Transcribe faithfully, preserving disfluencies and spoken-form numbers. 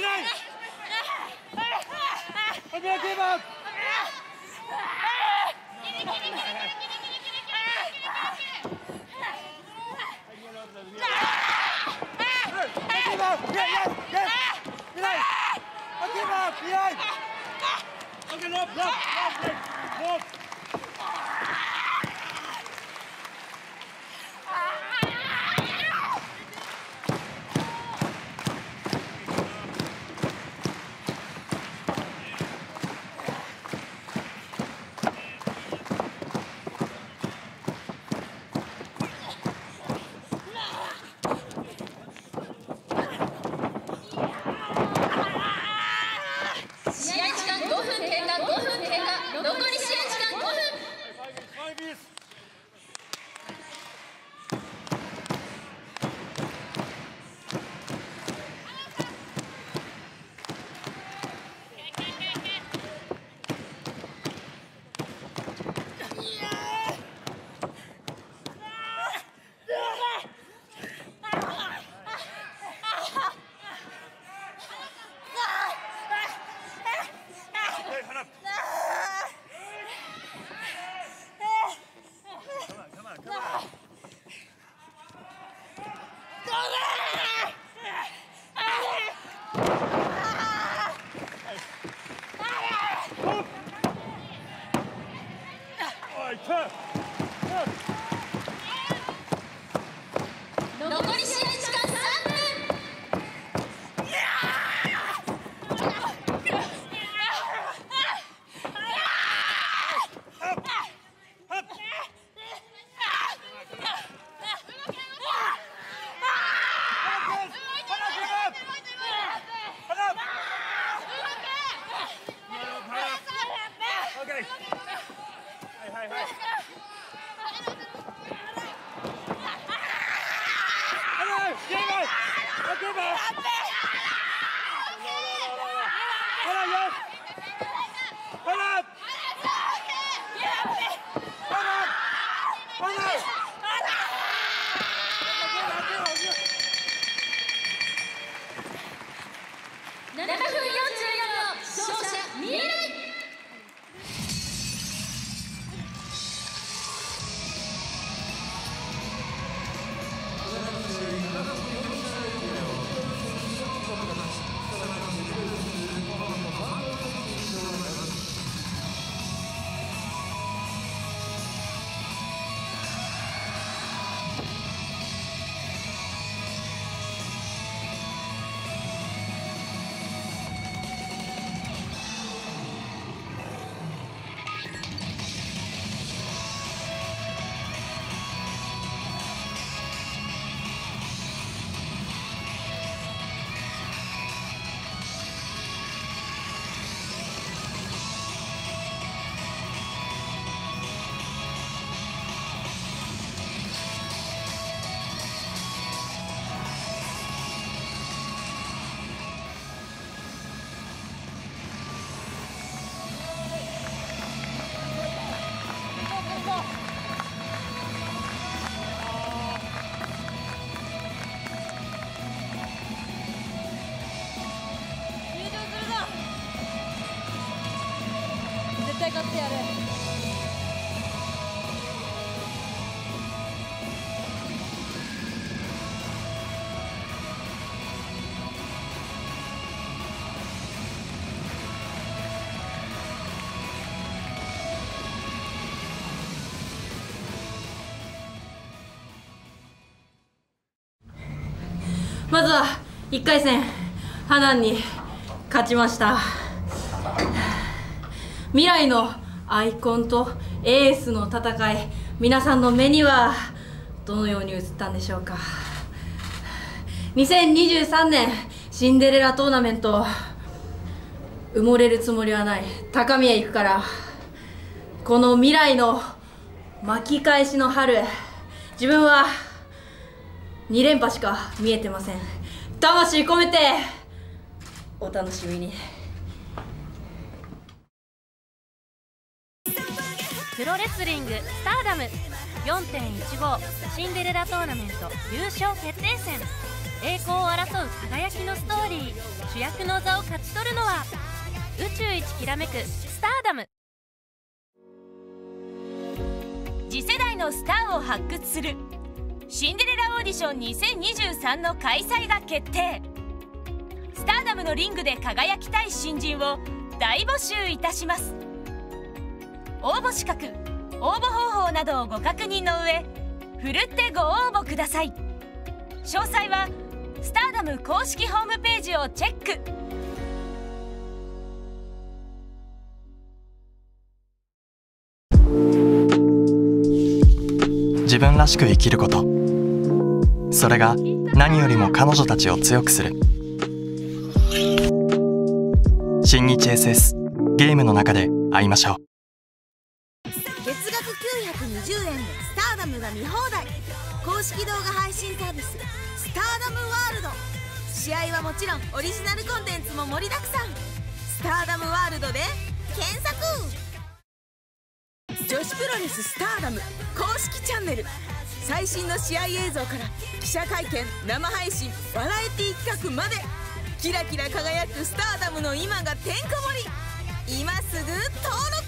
Yes!まずはいっかい戦、波乱に勝ちました。未来のアイコンとエースの戦い、皆さんの目にはどのように映ったんでしょうか。にせんにじゅうさんねんシンデレラトーナメント、埋もれるつもりはない、高みへ行くから、この未来の巻き返しの春、自分はに連覇しか見えてません。魂込めてお楽しみに。プロレスリングスターダム よん てん いちご シンデレラトーナメント優勝決定戦、栄光を争う輝きのストーリー。主役の座を勝ち取るのは宇宙一きらめくスターダム。次世代のスターを発掘するシンデレラオーディションにせんにじゅうさんの開催が決定。スターダムのリングで輝きたい新人を大募集いたします。応募資格、応募方法などをご確認の上、ふるってご応募ください。詳細はスターダム公式ホームページをチェック。自分らしく生きること、それが何よりも彼女たちを強くする。新日 エスエス ゲームの中で会いましょう。月額きゅうひゃくにじゅうえんでスターダムが見放題。公式動画配信サービススターダムワールド。試合はもちろんオリジナルコンテンツも盛りだくさん。スターダムワールドで検索。女子プロレススターダム公式チャンネル、最新の試合映像から記者会見、生配信、バラエティ企画まで、キラキラ輝くスターダムの今がてんこ盛り。今すぐ登録。